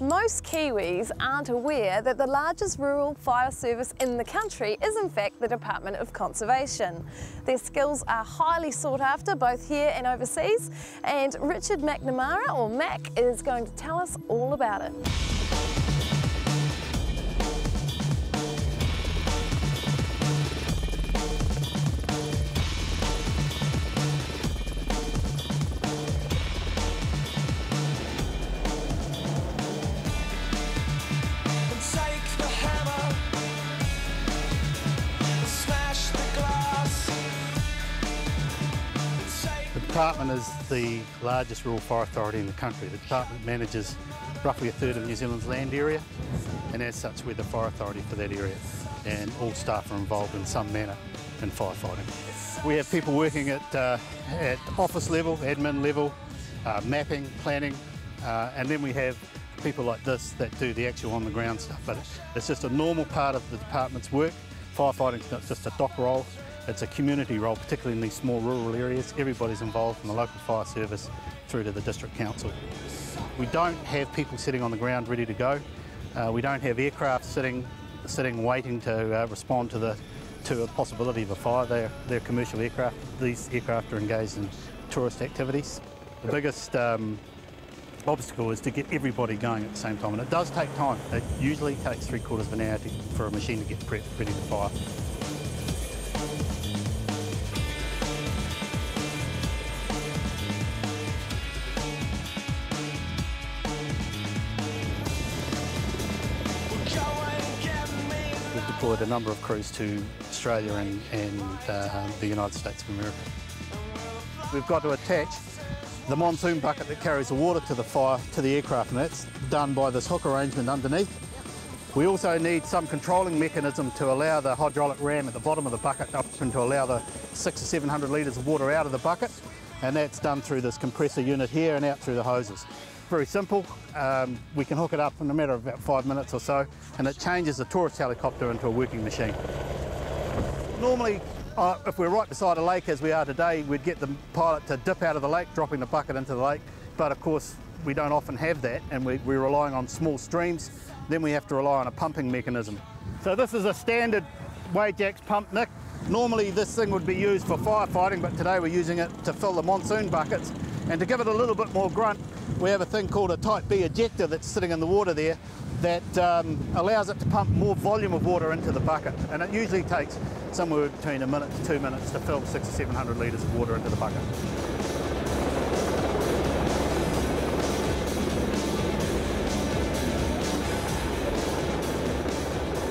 Most Kiwis aren't aware that the largest rural fire service in the country is in fact the Department of Conservation. Their skills are highly sought after both here and overseas, and Richard McNamara, or Mac, is going to tell us all about it. The department is the largest rural fire authority in the country. The department manages roughly a third of New Zealand's land area, and as such we're the fire authority for that area, and all staff are involved in some manner in firefighting. We have people working at office level, admin level, mapping, planning, and then we have people like this that do the actual on-the-ground stuff, but it's just a normal part of the department's work. Firefighting's not just a dock role. It's a community role, particularly in these small rural areas. Everybody's involved from the local fire service through to the district council. We don't have people sitting on the ground ready to go. We don't have aircraft sitting waiting to respond to a possibility of a fire. They're commercial aircraft. These aircraft are engaged in tourist activities. The biggest obstacle is to get everybody going at the same time, and it does take time. It usually takes three-quarters of an hour for a machine to get prepped ready to fire. Deployed a number of crews to Australia and the United States of America. We've got to attach the monsoon bucket that carries the water to the fire to the aircraft, and that's done by this hook arrangement underneath. We also need some controlling mechanism to allow the hydraulic ram at the bottom of the bucket up and to allow the 600 or 700 litres of water out of the bucket, and that's done through this compressor unit here and out through the hoses. Very simple. We can hook it up in a matter of about 5 minutes or so, and it changes the tourist helicopter into a working machine. Normally, if we're right beside a lake as we are today, we'd get the pilot to dip out of the lake, dropping the bucket into the lake, but of course we don't often have that, and we're relying on small streams. Then we have to rely on a pumping mechanism. So this is a standard Wajax pump, Nick. Normally this thing would be used for firefighting, but today we're using it to fill the monsoon buckets, and to give it a little bit more grunt, we have a thing called a Type B ejector that's sitting in the water there that allows it to pump more volume of water into the bucket, and it usually takes somewhere between 1 minute to 2 minutes to fill 600 or 700 litres of water into the bucket.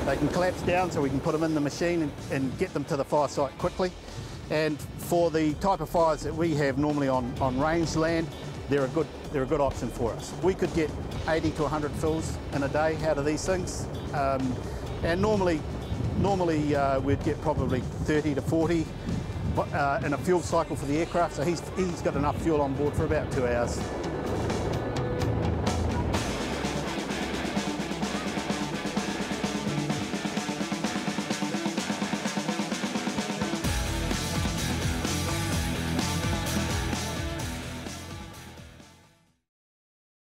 They can collapse down so we can put them in the machine and get them to the fire site quickly. And for the type of fires that we have normally on range land, they're a good option for us. We could get 80 to 100 fills in a day out of these things, and normally we'd get probably 30 to 40 in a fuel cycle for the aircraft, so he's got enough fuel on board for about 2 hours.